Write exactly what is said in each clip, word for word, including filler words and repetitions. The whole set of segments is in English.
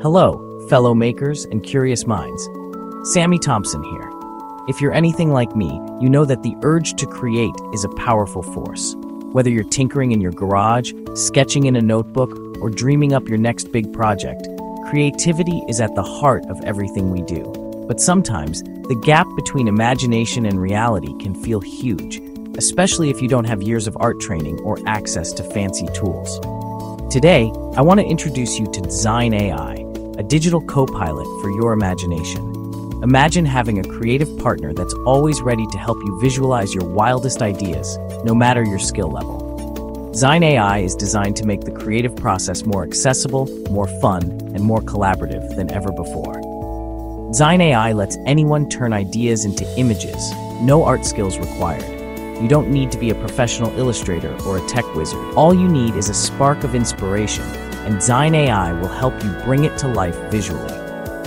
Hello, fellow makers and curious minds. Sammy Thompson here. If you're anything like me, you know that the urge to create is a powerful force. Whether you're tinkering in your garage, sketching in a notebook, or dreaming up your next big project, creativity is at the heart of everything we do. But sometimes, the gap between imagination and reality can feel huge, especially if you don't have years of art training or access to fancy tools. Today, I want to introduce you to Dzine A I, a digital co-pilot for your imagination. Imagine having a creative partner that's always ready to help you visualize your wildest ideas, no matter your skill level. Dzine A I is designed to make the creative process more accessible, more fun, and more collaborative than ever before. Dzine A I lets anyone turn ideas into images, no art skills required. You don't need to be a professional illustrator or a tech wizard. All you need is a spark of inspiration, and Dzine A I will help you bring it to life visually.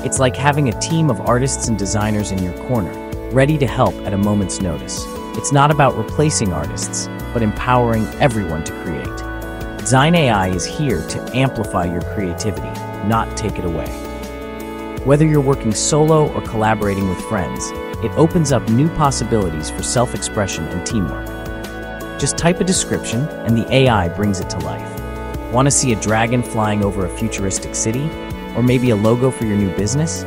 It's like having a team of artists and designers in your corner, ready to help at a moment's notice. It's not about replacing artists, but empowering everyone to create. Dzine A I is here to amplify your creativity, not take it away. Whether you're working solo or collaborating with friends, it opens up new possibilities for self-expression and teamwork. Just type a description and the A I brings it to life. Want to see a dragon flying over a futuristic city? Or maybe a logo for your new business?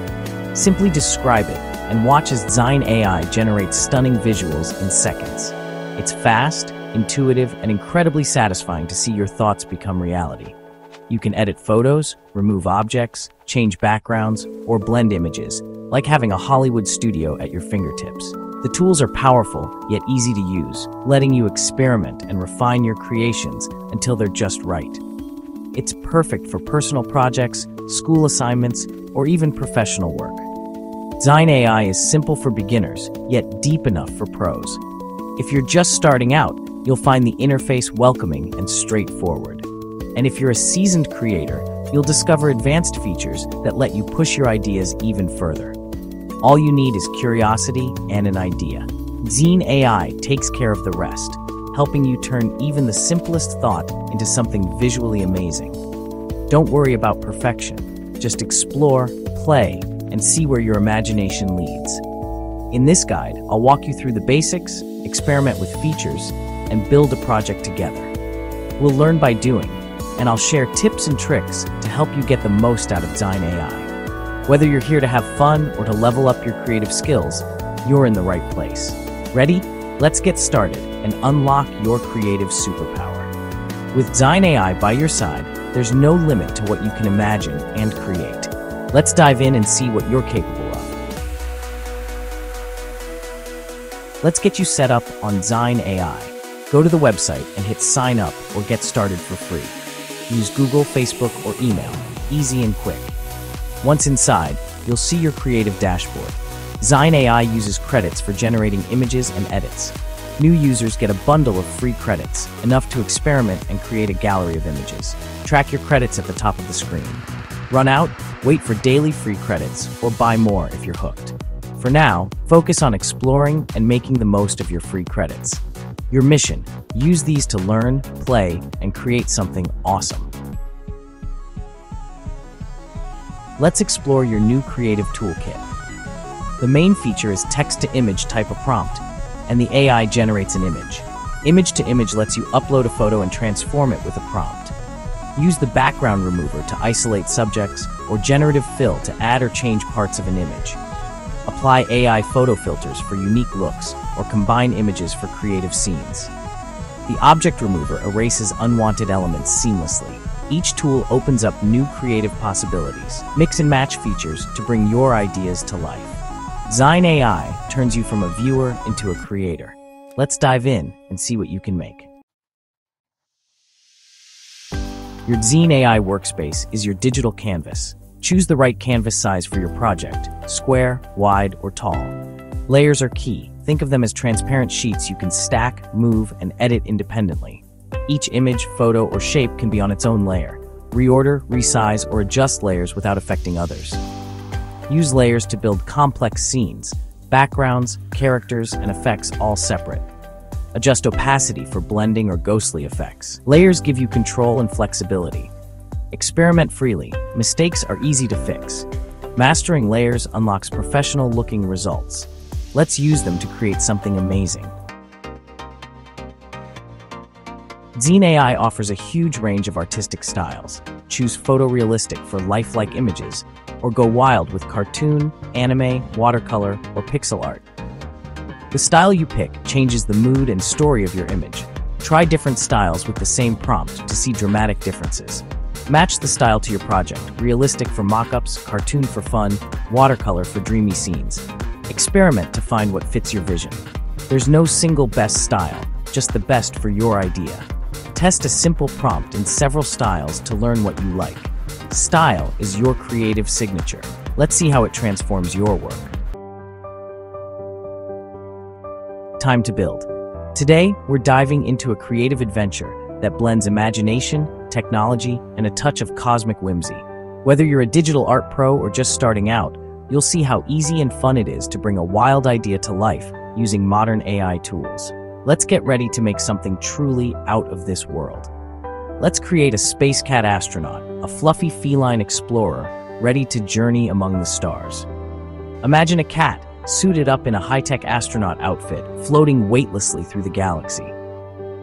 Simply describe it and watch as Dzine A I generates stunning visuals in seconds. It's fast, intuitive, and incredibly satisfying to see your thoughts become reality. You can edit photos, remove objects, change backgrounds, or blend images, like having a Hollywood studio at your fingertips. The tools are powerful, yet easy to use, letting you experiment and refine your creations until they're just right. It's perfect for personal projects, school assignments, or even professional work. Dzine A I is simple for beginners, yet deep enough for pros. If you're just starting out, you'll find the interface welcoming and straightforward. And if you're a seasoned creator, you'll discover advanced features that let you push your ideas even further. All you need is curiosity and an idea. Dzine A I takes care of the rest, helping you turn even the simplest thought into something visually amazing. Don't worry about perfection. Just explore, play, and see where your imagination leads. In this guide, I'll walk you through the basics, experiment with features, and build a project together. We'll learn by doing, and I'll share tips and tricks to help you get the most out of Dzine A I. Whether you're here to have fun or to level up your creative skills, you're in the right place. Ready? Let's get started and unlock your creative superpower. With Dzine A I by your side, there's no limit to what you can imagine and create. Let's dive in and see what you're capable of. Let's get you set up on Dzine A I. Go to the website and hit sign up or get started for free. Use Google, Facebook, or email. Easy and quick. Once inside, you'll see your creative dashboard. Dzine A I uses credits for generating images and edits. New users get a bundle of free credits, enough to experiment and create a gallery of images. Track your credits at the top of the screen. Run out, wait for daily free credits, or buy more if you're hooked. For now, focus on exploring and making the most of your free credits. Your mission, use these to learn, play, and create something awesome. Let's explore your new creative toolkit. The main feature is text-to-image type of prompt, and the A I generates an image. Image-to-image lets you upload a photo and transform it with a prompt. Use the background remover to isolate subjects or generative fill to add or change parts of an image. Apply A I photo filters for unique looks or combine images for creative scenes. The object remover erases unwanted elements seamlessly. Each tool opens up new creative possibilities. Mix and match features to bring your ideas to life. Dzine A I turns you from a viewer into a creator. Let's dive in and see what you can make. Your Dzine A I workspace is your digital canvas. Choose the right canvas size for your project, square, wide, or tall. Layers are key. Think of them as transparent sheets you can stack, move, and edit independently. Each image, photo, or shape can be on its own layer. Reorder, resize, or adjust layers without affecting others. Use layers to build complex scenes, backgrounds, characters, and effects all separate. Adjust opacity for blending or ghostly effects. Layers give you control and flexibility. Experiment freely. Mistakes are easy to fix. Mastering layers unlocks professional-looking results. Let's use them to create something amazing. Dzine A I offers a huge range of artistic styles. Choose photorealistic for lifelike images, or go wild with cartoon, anime, watercolor, or pixel art. The style you pick changes the mood and story of your image. Try different styles with the same prompt to see dramatic differences. Match the style to your project, realistic for mock-ups, cartoon for fun, watercolor for dreamy scenes. Experiment to find what fits your vision. There's no single best style, just the best for your idea. Test a simple prompt in several styles to learn what you like. Style is your creative signature. Let's see how it transforms your work. Time to build. Today, we're diving into a creative adventure that blends imagination, technology, and a touch of cosmic whimsy. Whether you're a digital art pro or just starting out, you'll see how easy and fun it is to bring a wild idea to life using modern A I tools. Let's get ready to make something truly out of this world. Let's create a space cat astronaut, a fluffy feline explorer, ready to journey among the stars. Imagine a cat, suited up in a high-tech astronaut outfit, floating weightlessly through the galaxy.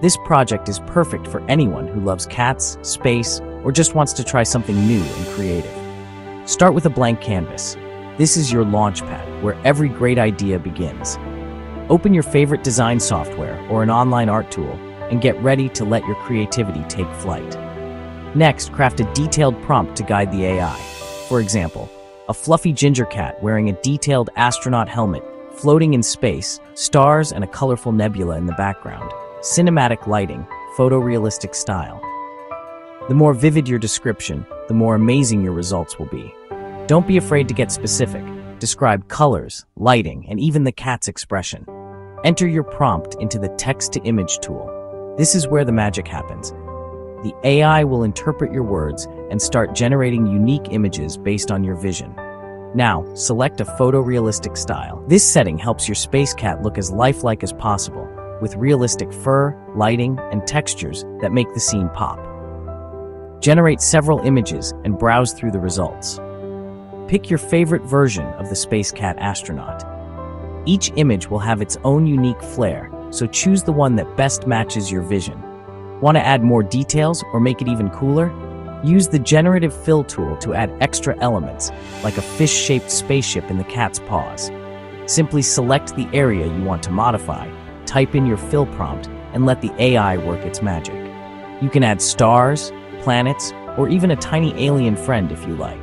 This project is perfect for anyone who loves cats, space, or just wants to try something new and creative. Start with a blank canvas. This is your launchpad, where every great idea begins. Open your favorite design software or an online art tool and get ready to let your creativity take flight. Next, craft a detailed prompt to guide the A I. For example, a fluffy ginger cat wearing a detailed astronaut helmet, floating in space, stars and a colorful nebula in the background, cinematic lighting, photorealistic style. The more vivid your description, the more amazing your results will be. Don't be afraid to get specific. Describe colors, lighting, and even the cat's expression. Enter your prompt into the text-to-image tool. This is where the magic happens. The A I will interpret your words and start generating unique images based on your vision. Now, select a photorealistic style. This setting helps your space cat look as lifelike as possible, with realistic fur, lighting, and textures that make the scene pop. Generate several images and browse through the results. Pick your favorite version of the space cat astronaut. Each image will have its own unique flair, so choose the one that best matches your vision. Want to add more details or make it even cooler? Use the generative fill tool to add extra elements, like a fish-shaped spaceship in the cat's paws. Simply select the area you want to modify, type in your fill prompt, and let the A I work its magic. You can add stars, planets, or even a tiny alien friend if you like.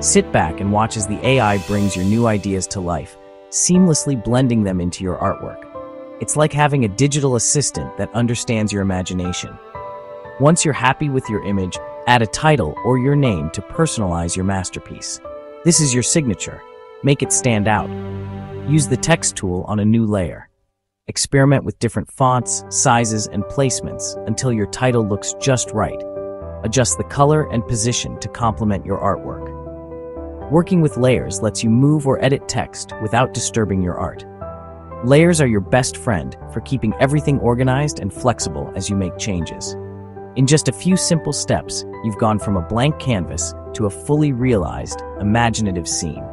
Sit back and watch as the A I brings your new ideas to life, seamlessly blending them into your artwork. It's like having a digital assistant that understands your imagination. Once you're happy with your image, add a title or your name to personalize your masterpiece. This is your signature. Make it stand out. Use the text tool on a new layer. Experiment with different fonts, sizes, and placements until your title looks just right. Adjust the color and position to complement your artwork. Working with layers lets you move or edit text without disturbing your art. Layers are your best friend for keeping everything organized and flexible as you make changes. In just a few simple steps, you've gone from a blank canvas to a fully realized, imaginative scene.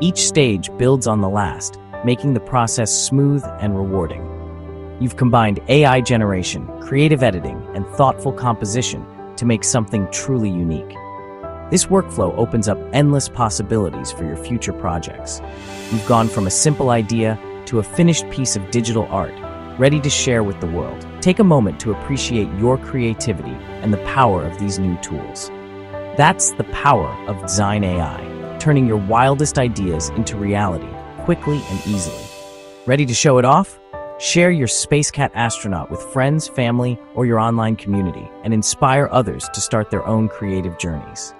Each stage builds on the last, making the process smooth and rewarding. You've combined A I generation, creative editing, and thoughtful composition to make something truly unique. This workflow opens up endless possibilities for your future projects. You've gone from a simple idea to a finished piece of digital art, ready to share with the world. Take a moment to appreciate your creativity and the power of these new tools. That's the power of Dzine A I, turning your wildest ideas into reality quickly and easily. Ready to show it off? Share your space cat astronaut with friends, family, or your online community, and inspire others to start their own creative journeys.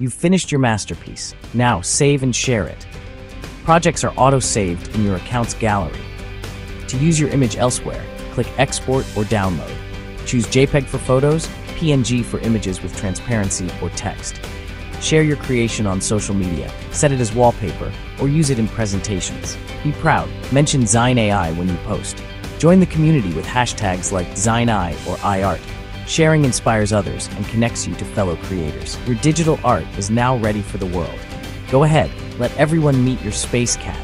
You've finished your masterpiece. Now save and share it. Projects are auto-saved in your account's gallery. To use your image elsewhere, click Export or Download. Choose JPEG for photos, P N G for images with transparency or text. Share your creation on social media, set it as wallpaper, or use it in presentations. Be proud. Mention Dzine A I when you post. Join the community with hashtags like Dzine A I or iArt. Sharing inspires others and connects you to fellow creators. Your digital art is now ready for the world. Go ahead, let everyone meet your space cat.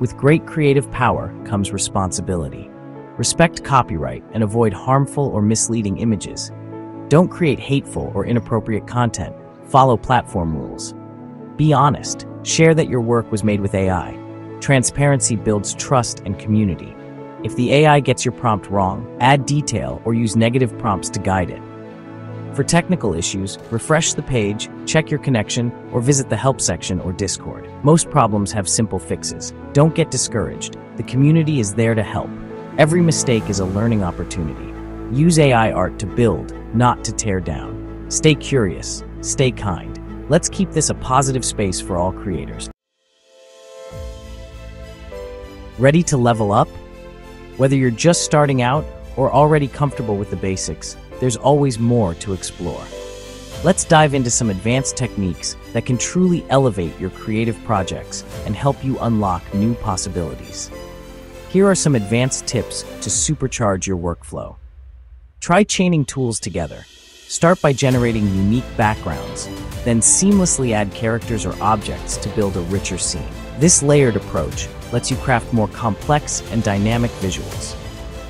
With great creative power comes responsibility. Respect copyright and avoid harmful or misleading images. Don't create hateful or inappropriate content. Follow platform rules. Be honest. Share that your work was made with A I. Transparency builds trust and community. If the A I gets your prompt wrong, add detail or use negative prompts to guide it. For technical issues, refresh the page, check your connection, or visit the help section or Discord. Most problems have simple fixes. Don't get discouraged. The community is there to help. Every mistake is a learning opportunity. Use A I art to build, not to tear down. Stay curious, stay kind. Let's keep this a positive space for all creators. Ready to level up? Whether you're just starting out or already comfortable with the basics, there's always more to explore. Let's dive into some advanced techniques that can truly elevate your creative projects and help you unlock new possibilities. Here are some advanced tips to supercharge your workflow. Try chaining tools together. Start by generating unique backgrounds, then seamlessly add characters or objects to build a richer scene. This layered approach lets you craft more complex and dynamic visuals.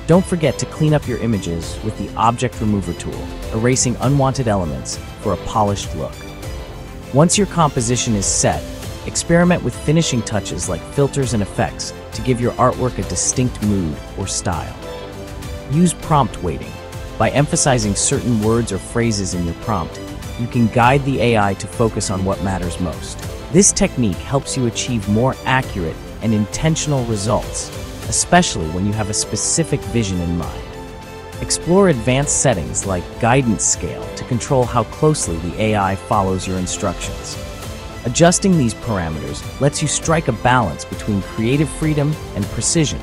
Don't forget to clean up your images with the Object Remover tool, erasing unwanted elements for a polished look. Once your composition is set, experiment with finishing touches like filters and effects to give your artwork a distinct mood or style. Use prompt weighting. By emphasizing certain words or phrases in your prompt, you can guide the A I to focus on what matters most. This technique helps you achieve more accurate and intentional results, especially when you have a specific vision in mind. Explore advanced settings like guidance scale to control how closely the A I follows your instructions. Adjusting these parameters lets you strike a balance between creative freedom and precision,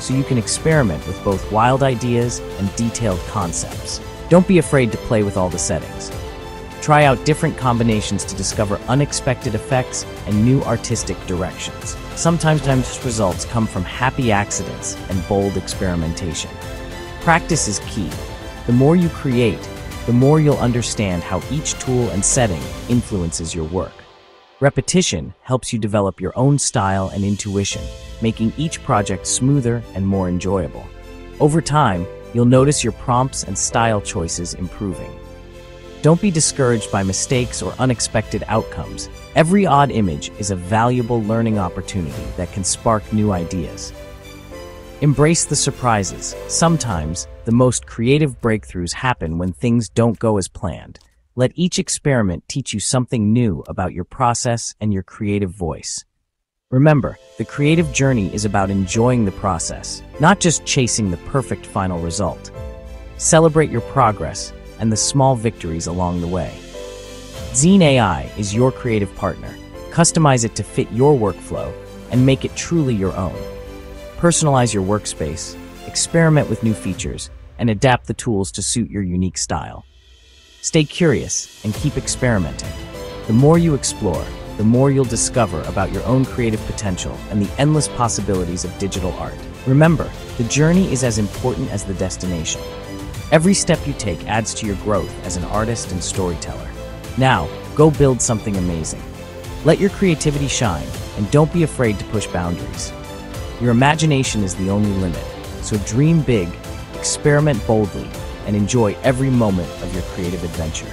so you can experiment with both wild ideas and detailed concepts. Don't be afraid to play with all the settings. Try out different combinations to discover unexpected effects and new artistic directions. Sometimes results come from happy accidents and bold experimentation. Practice is key. The more you create, the more you'll understand how each tool and setting influences your work. Repetition helps you develop your own style and intuition, making each project smoother and more enjoyable. Over time, you'll notice your prompts and style choices improving. Don't be discouraged by mistakes or unexpected outcomes. Every odd image is a valuable learning opportunity that can spark new ideas. Embrace the surprises. Sometimes, the most creative breakthroughs happen when things don't go as planned. Let each experiment teach you something new about your process and your creative voice. Remember, the creative journey is about enjoying the process, not just chasing the perfect final result. Celebrate your progress and the small victories along the way. Dzine A I is your creative partner. Customize it to fit your workflow and make it truly your own. Personalize your workspace, experiment with new features, and adapt the tools to suit your unique style. Stay curious and keep experimenting. The more you explore, the more you'll discover about your own creative potential and the endless possibilities of digital art. Remember, the journey is as important as the destination. Every step you take adds to your growth as an artist and storyteller. Now, go build something amazing. Let your creativity shine, and don't be afraid to push boundaries. Your imagination is the only limit, so dream big, experiment boldly, and enjoy every moment of your creative adventure.